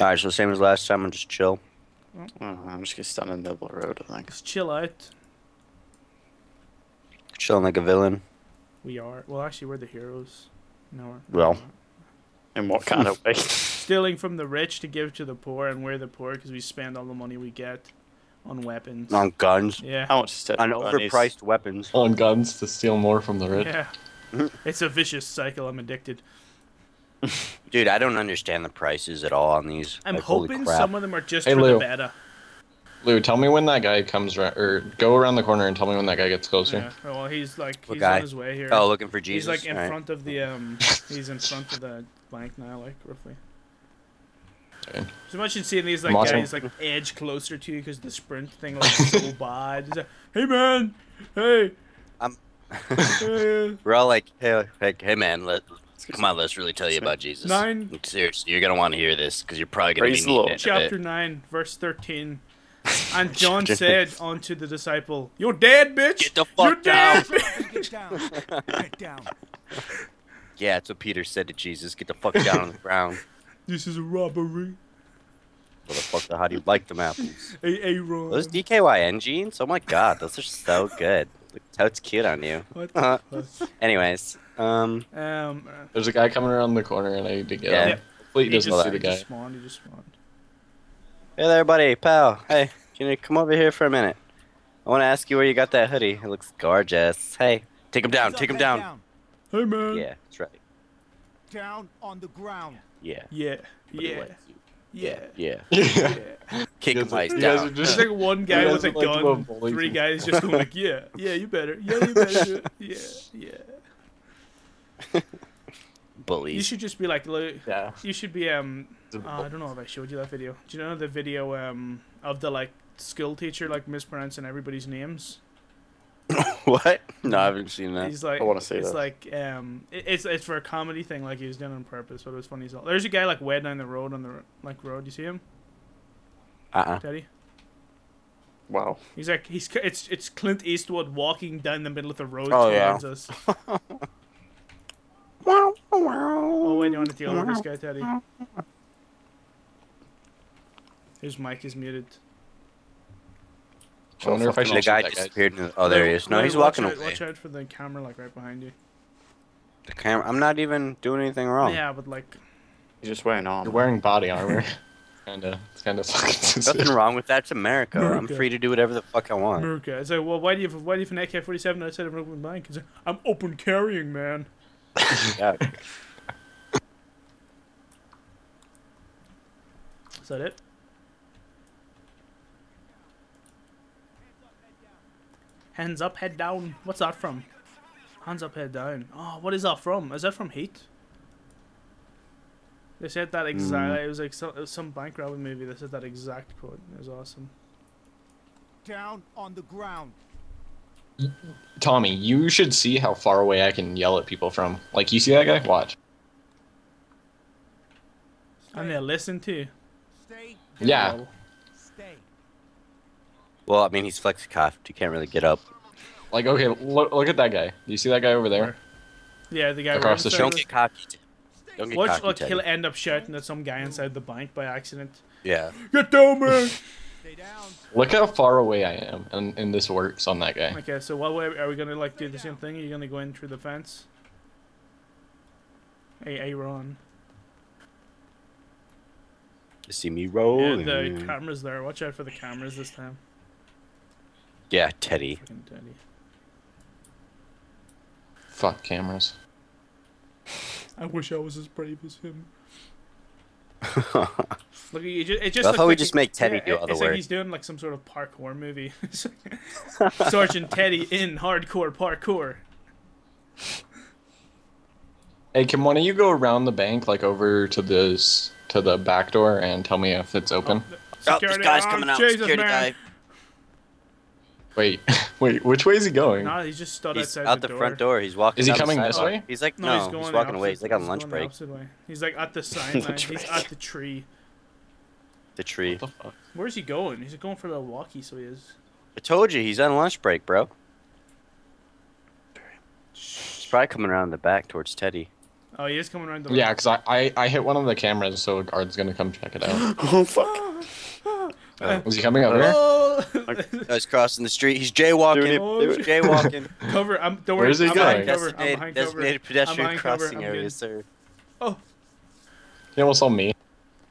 Alright, so same as last time, I'm just chill. I'm just gonna stand on double road, I think. Just chill out. Chilling like a villain. We are. Well, actually, we're the heroes. No, we're well, in what kind of way? Stealing from the rich to give to the poor, and we're the poor because we spend all the money we get on weapons. On guns? Yeah. How much is that? On overpriced weapons. On guns to steal more from the rich. Yeah. It's a vicious cycle. I'm addicted. Dude, I don't understand the prices at all on these. I'm like, hoping some of them are just for Lou. The beta. Lou, tell me when that guy comes around, or go around the corner and tell me when that guy gets closer. Yeah. Well, he's like, he's on his way here. Oh, looking for Jesus. He's like in front of the, he's in front of the blank now, like, roughly. Okay. So imagine seeing these, like, guys, like, edge closer to you because the sprint thing, like, so bad. He's like, hey, man, hey. We're all like, hey, man, come on, let's really tell you about Jesus. Seriously, you're going to want to hear this because you're probably going to be needing it. Chapter 9, verse 13. And John said unto the disciple, "You're dead, bitch. Get the fuck down. Get down. Get down." Yeah, that's what Peter said to Jesus. Get the fuck down on the ground. This is a robbery. What the fuck? How do you like them apples? A-A-Ron. Those DKYN jeans? Oh my god, those are so good. Look, that's cute on you. What anyways, there's a guy coming around the corner, and I need to get him. Hopefully he doesn't see the guy. He just spawned. Hey there, buddy, pal. Hey, can you come over here for a minute? I want to ask you where you got that hoodie. It looks gorgeous. Hey, take him down. Take him down. Hey, man. Yeah, that's right. Down on the ground. Yeah. Yeah. Yeah. Yeah. Yeah. Kick him down. There's like one guy with a gun. Three guys just going like, yeah. Yeah, you better. Yeah, you better. Yeah. Yeah. Bullies. You should just be like, yeah. You should be I don't know if I showed you that video. Do you know the video of the like school teacher like mispronouncing everybody's names? What? No, I haven't seen that. He's like, I want to see that. It's like it's for a comedy thing. Like he was doing it on purpose, but it was funny as well. There's a guy like way down the road on the road. You see him? Teddy. Wow. He's like it's Clint Eastwood walking down the middle of the road towards us. Oh, wait, you want to deal with this guy, Teddy? His mic is muted. I wonder if I should the guy disappeared. Oh, there he is. No, he's walking away. Watch out for the camera, like, right behind you. The camera? I'm not even doing anything wrong. Yeah, but, like... You're just wearing armor. You're wearing body armor. It's kind of fucking... Nothing wrong with that. It's America. I'm free to do whatever the fuck I want. America. It's like, well, why do you have an AK-47 outside of an open mic? It's like, I'm open carrying, man. Yeah. Is that it? Hands up, head down. What's that from? Hands up, head down. Oh, what is that from? Is that from Heat? They said that exact. It was like it was some bank robbery movie. They said that exact quote. It was awesome. Down on the ground. Tommy, you should see how far away I can yell at people from. Like, you see that guy? Watch. I'm gonna listen to. Stay. Yeah. Stay. Well, I mean, he's flexi-cuffed. He can't really get up. Like, okay, look at that guy. You see that guy over there? Yeah, the guy across the street. Don't get cocky. Don't get cocky. Watch, he'll end up shouting at some guy inside the bank by accident. Yeah. Get down, man! Look how far away I am, and this works on that guy. Okay, so what way are we gonna like do the same thing? Are you gonna go in through the fence? Hey, Aaron. You see me rolling. Yeah, the camera's there. Watch out for the cameras this time. Yeah, Teddy. Freaking Teddy. Fuck cameras. I wish I was as brave as him. Look, I thought we just make Teddy do other work. Like he's doing like some sort of parkour movie. Sergeant Teddy in hardcore parkour. Hey, can one of you go around the bank, like over to this to the back door, and tell me if it's open? Oh, this guy's coming out. Jesus, security guy. Wait, wait. Which way is he going? No, he's just stood outside the door. Out the front door. He's walking. Is he coming this way? He's like, no, he's walking away. He's like on lunch break. He's like at the sign line. He's at the tree. The tree. What the fuck? Where's he going? He's going for the walkie, so he is. I told you, he's on lunch break, bro. He's probably coming around the back towards Teddy. Oh, he is coming around the way. Yeah, because I hit one of the cameras, so Ard's gonna come check it out. Oh, fuck. Is he coming over here? No, he's crossing the street. He's jaywalking. Dude, jaywalking. Cover. Don't worry. Where's he going? Designated pedestrian crossing area, sir. Oh. He almost saw me.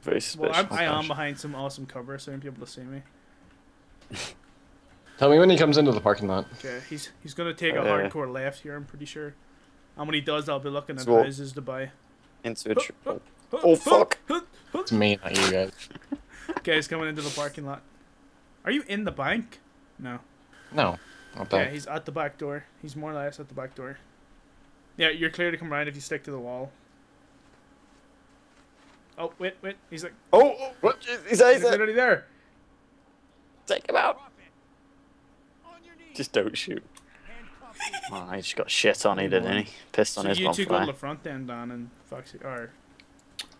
Very suspicious. Well, I am behind some awesome cover, so you won't be able to see me. Tell me when he comes into the parking lot. Okay, he's gonna take a hardcore left here, I'm pretty sure. And when he does, I'll be looking at houses to buy. Into a triple. Oh, fuck! It's me, not you guys. Okay, he's coming into the parking lot. Are you in the bank? No. No. Okay, he's at the back door. He's more or less at the back door. Yeah, you're clear to come around if you stick to the wall. Oh, wait. He's like... Oh! What? He's already there. Take him out. Just don't shoot. Oh, he just got shit on, he didn't he? Pissed on his bonfire. So you two go to the front end, Don, and Foxy... Or...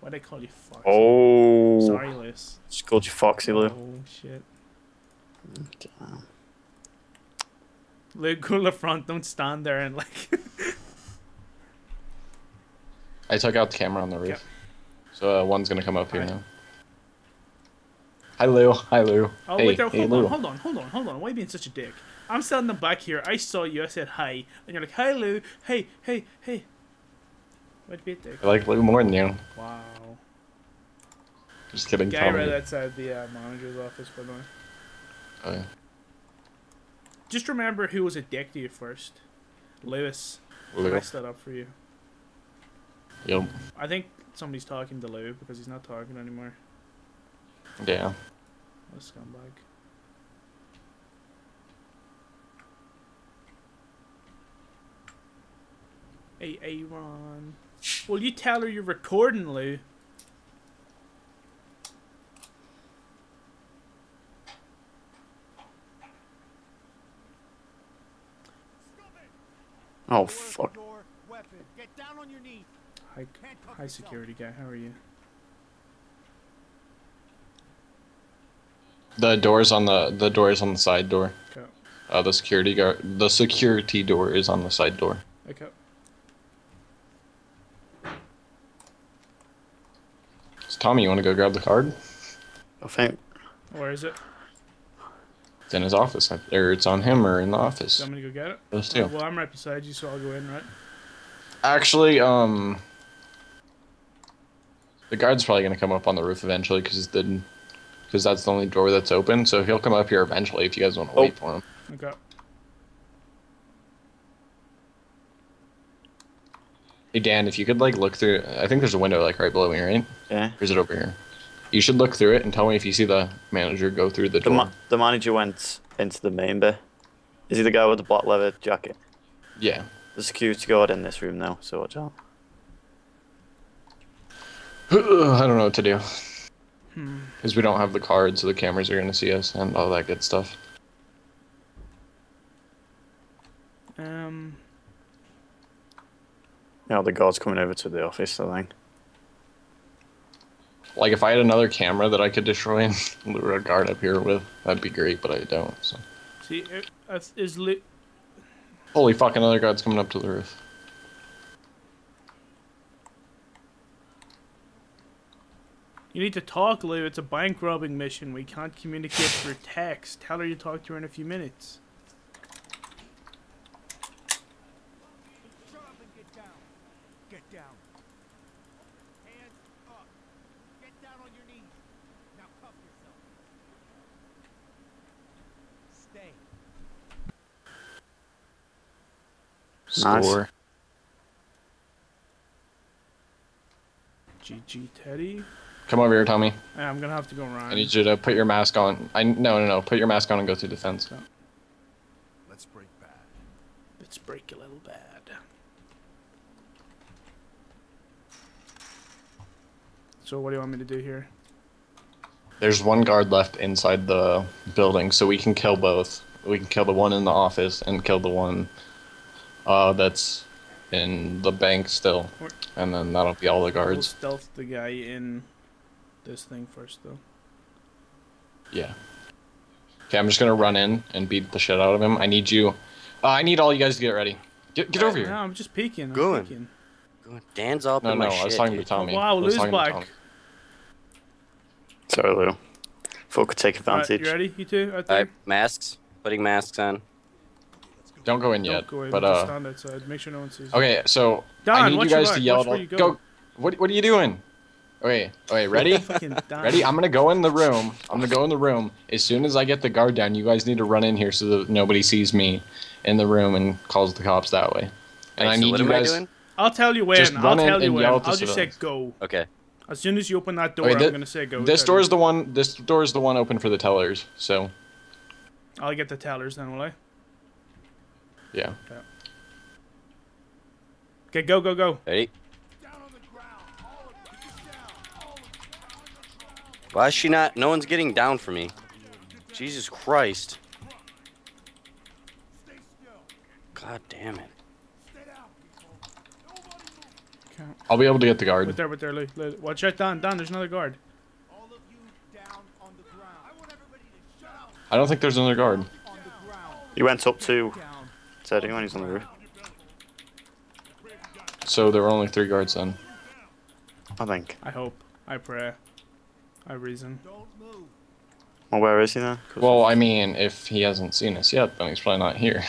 Why'd I call you Foxy? Oh! Sorry, Liz. Just called you Foxy, Lou. Oh, shit. Damn. Lou, go to the front. Don't stand there and, like... I took out the camera on the roof. Yeah. So, one's gonna come up here now. Hi, Lou. Hi, Lou. Oh, hey, wait there. Hold on. Why are you being such a dick? I'm standing in the back here. I saw you. I said hi. And you're like, hi, Lou. Hey. Why'd you be a dick? I like Lou more than you. Wow. Just kidding. The guy right outside the manager's office, by the way. Oh, yeah. Just remember who was a dick to you first. Lou. I stood up for you. Yep. I think somebody's talking to Lou because he's not talking anymore. Yeah. What a scumbag. Hey, Aaron. Will you tell her you're recording, Lou? Oh, fuck. Hi, security guy. How are you? The door is on the side door. Okay. The security door is on the side door. Okay. Tommy, you want to go grab the card? I think. Where is it? It's in his office. Or it's on him or in the office. So I'm going to go get it? Those two. Well, I'm right beside you, so I'll go in, right? Actually, the guard's probably going to come up on the roof eventually because that's the only door that's open. So he'll come up here eventually if you guys want to wait for him. Okay. Hey Dan, if you could like look through, I think there's a window like right below me, right? Yeah. Or is it over here? You should look through it and tell me if you see the manager go through the door. The manager went into the main bay. Is he the guy with the black leather jacket? Yeah. The security guard in this room now, so watch out. I don't know what to do. Because we don't have the card, so the cameras are going to see us and all that good stuff. Yeah, the guard's coming over to the office, I think. Like, if I had another camera that I could destroy and lure a guard up here with, that'd be great, but I don't, so... See, is lit. Holy fuck, another guard's coming up to the roof. You need to talk, Lou. It's a bank robbing mission. We can't communicate through text. Tell her you talk to her in a few minutes. Nice. GG Teddy. Come over here, Tommy. Yeah, I'm gonna have to go around. I need you to put your mask on. No. Put your mask on and go through the fence. Oh. Let's break bad. Let's break a little bad. So what do you want me to do here? There's one guard left inside the building, so we can kill both. We can kill the one in the office and kill the one that's in the bank still, and then that'll be all the guards. We'll stealth the guy in this thing first, though. Yeah. Okay, I'm just gonna run in and beat the shit out of him. I need all you guys to get ready. Get over here. No, I'm just peeking. Dan's all no, my no, shit. No, I was talking to Tommy. Wow, Lou's back. To sorry, Lou. Folk could take advantage. Right, you ready? You two? All right, masks. Putting masks on. Don't go in yet. Go in, but just stand outside. Make sure no one sees. Okay, so Don, I need you guys to yell. Go. What are you doing? Okay. Okay. Ready? Ready? I'm gonna go in the room. As soon as I get the guard down, you guys need to run in here so that nobody sees me in the room and calls the cops that way. And I need you guys. I'll tell you when. I'll tell you when. I'll just say go. Okay. As soon as you open that door, I'm gonna say go. This door is the one. This door is the one open for the tellers. So. I'll get the tellers then, will I? Yeah. Okay, go, go, go. Hey. Why is she not? No one's getting down for me. Jesus Christ. God damn it. I'll be able to get the guard. Right there, Lee. Watch out, Don. Don, there's another guard. I don't think there's another guard. He went up to... anyone who's on the roof. So there were only 3 guards then. I think. I hope. I pray. I reason. Well, where is he now? Well, I mean, if he hasn't seen us yet, then he's probably not here.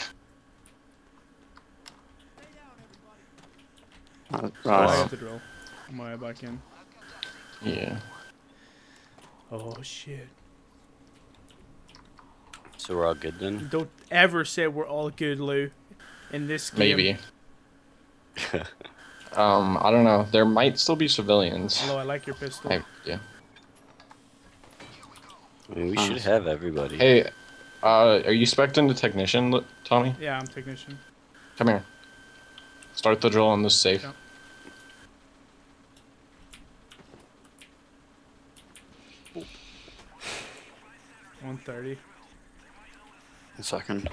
Right. I'm gonna back in. Yeah. Oh shit. So we're all good then? Don't ever say we're all good, Lou, in this game. Maybe. I don't know. There might still be civilians. Although I like your pistol. Yeah. I mean, we should have everybody. Hey, are you spec'd into technician, Tommy? Yeah, I'm technician. Come here. Start the drill on this safe. Yeah. Oh. 130. A second.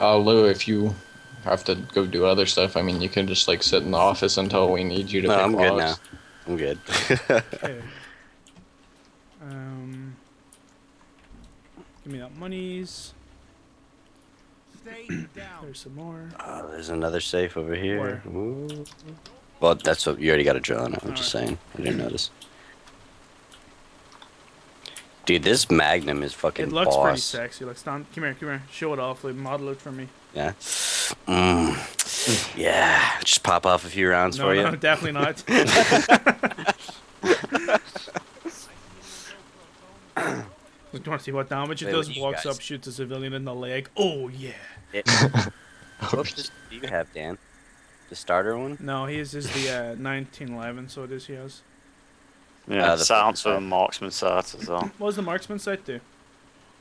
Lou, if you have to go do other stuff, I mean, you can just like sit in the office until we need you to. No, pick I'm logs. Good now. I'm good. Okay. Give me that monies. Stay down. There's some more. There's another safe over here. Ooh. Well, that's what you already got a drill on. I'm just saying. I didn't notice. Dude, this Magnum is fucking boss. It looks pretty sexy. Like, Stan, come here, show it off, like, model it for me. Yeah. Yeah. Just pop off a few rounds for you. No, definitely not. Do you want to see what damage it does? Walks up, shoots a civilian in the leg. Oh yeah. What do you have, Dan? The starter one? No, his is the 1911, so it is he has. Yeah, the sounds for marksman sight as well. What does the marksman sight do?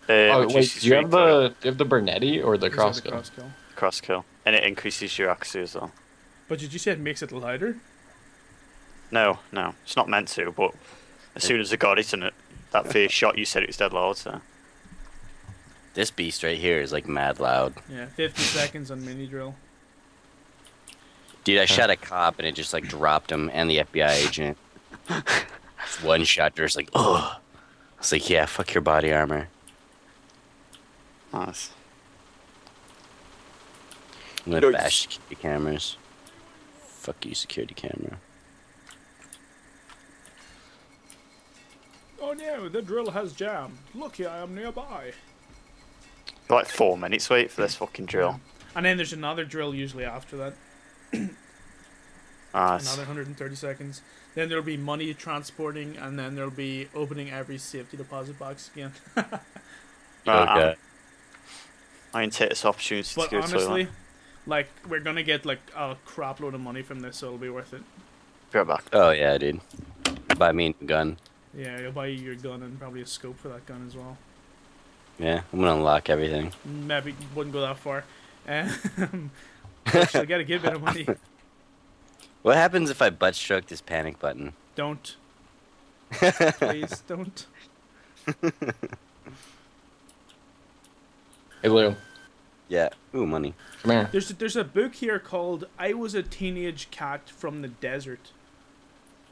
Oh wait, do you have the Bernetti or the crosskill? Crosskill, and it increases your accuracy as well. But did you say it makes it lighter? No, no, it's not meant to. But as soon as I got it and that first shot, you said it was dead loud. So this beast right here is like mad loud. Yeah, 50 seconds on mini drill. Dude, I shot a cop and it just like dropped him and the FBI agent. One shot, just like, oh, it's like, yeah, fuck your body armor. Nice. I'm gonna bash security cameras. Fuck you, security camera. Oh no, the drill has jammed. Lucky I am nearby. Like 4 minutes wait for this fucking drill. And then there's another drill usually after that. Nice. Another 130 seconds. Then there'll be money transporting, and then there'll be opening every safety deposit box again. Okay. I didn't take this opportunity to go to the toilet. Like, we're gonna get like a crap load of money from this, so it'll be worth it. Right back. Oh yeah, dude. Buy me a gun. Yeah, you'll buy your gun and probably a scope for that gun as well. Yeah, I'm gonna unlock everything. Maybe wouldn't go that far. Actually, I gotta get a bit of money. What happens if I butt-stroke this panic button? Don't. Please, don't. Hey, Lou. Yeah. Ooh, money. Come here. There's a book here called I Was a Teenage Cat from the Desert.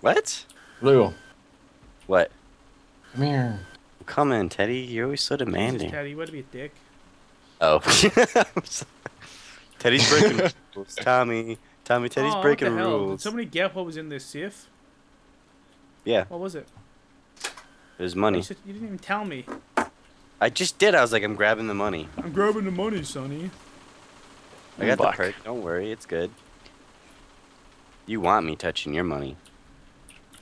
What? Lou. What? Come here. Come in, Teddy. You're always so demanding. Jesus, Teddy, you want to be a dick? Oh. Teddy's breaking rules. Tommy, Teddy's breaking rules. Did somebody get what was in this safe? Yeah. What was it? It was money. You didn't even tell me. I just did. I was like, I'm grabbing the money. I'm grabbing the money, Sonny. I got the perk. Don't worry, it's good. You want me touching your money.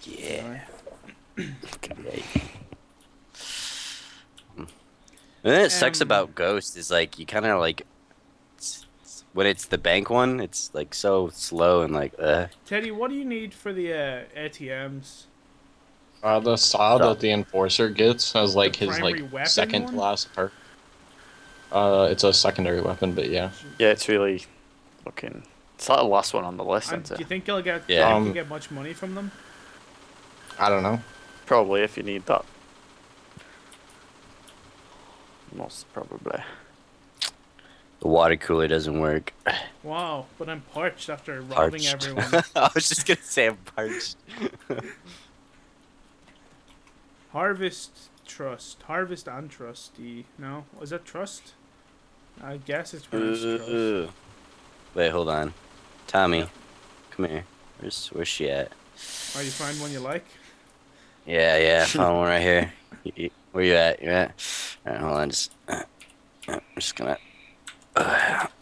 Yeah. Okay. And then it sucks about Ghost is like you kind of like when it's the bank one, it's like so slow and like. Teddy, what do you need for the ATMs? The saw that the enforcer gets as like his like second to last perk. It's a secondary weapon, but yeah. Yeah, it's really looking. It's not the last one on the list, isn't it? Do you think you'll get? Yeah. You can get much money from them? I don't know. Probably if you need that. Most probably. The water cooler doesn't work. Wow, but I'm parched after robbing everyone. I was just gonna say I'm parched. Harvest trust. Harvest and trustee. No, is that trust? I guess it's trust. Wait, hold on. Tommy, come here. Where's she at? Oh, you find one you like? Yeah, yeah, I found one right here. Where you at? You at? Alright, hold on. I'm just gonna. Bit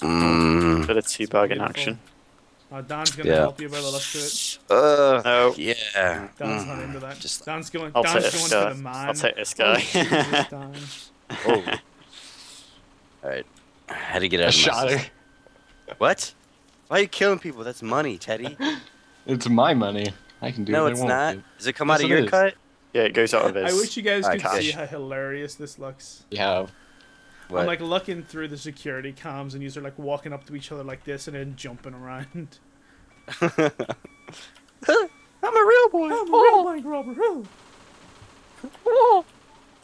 of teabag in action. Don's gonna help you by the left to it. Oh, yeah. Don's not into that. Just, Don's going for the mine. I'll take this guy. Oh. Alright. I had to get out of my shot her. What? Why are you killing people? That's money, Teddy. It's my money. I can do what I want. No, it's not. Does it come out of your cut? Yeah, it goes out of his. I wish you guys could see how hilarious this looks. Yeah. What? I'm like looking through the security comms and you are like walking up to each other like this and then jumping around. I'm a real boy. I'm a real bank robber. Oh,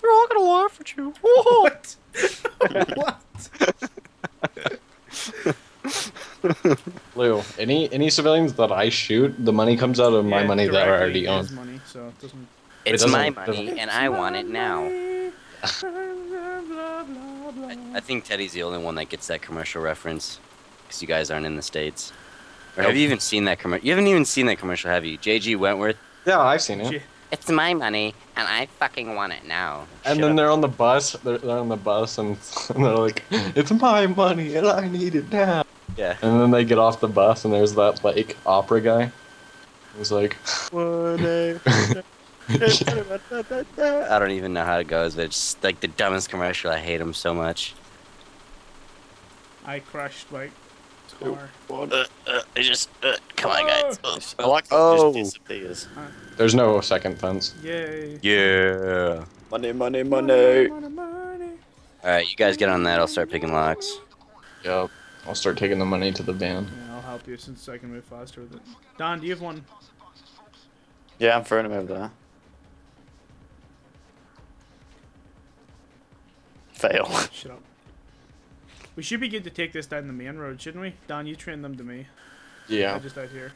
they're all gonna laugh at you. Oh. What? What? Lou, any civilians that I shoot, the money comes out of my money that I already own. Money, so it doesn't... It's my money, and I want it now. I think Teddy's the only one that gets that commercial reference, because you guys aren't in the States. Or have you even seen that commercial? You haven't even seen that commercial, have you? J.G. Wentworth? Yeah, I've seen it. It's my money, and I fucking want it now. And then they're on the bus. They're on the bus, and they're like, "It's my money, and I need it now." Yeah. And then they get off the bus, and there's that like opera guy. He's like, "What a..." I don't even know how it goes, but it's like the dumbest commercial. I hate him so much. I crashed my car. Come on, guys. I like just disappears. There's no second fence. Yay. Yeah. Money, money, money. Alright, you guys get on that. I'll start picking locks. Yep. I'll start taking the money to the van. Yeah, I'll help you since I can move faster with it. Don, do you have one? Yeah, I'm throwing him over there. Fail. Shut up. We should be good to take this down the main road, shouldn't we? Don, you train them to me. Yeah. I'm just out here.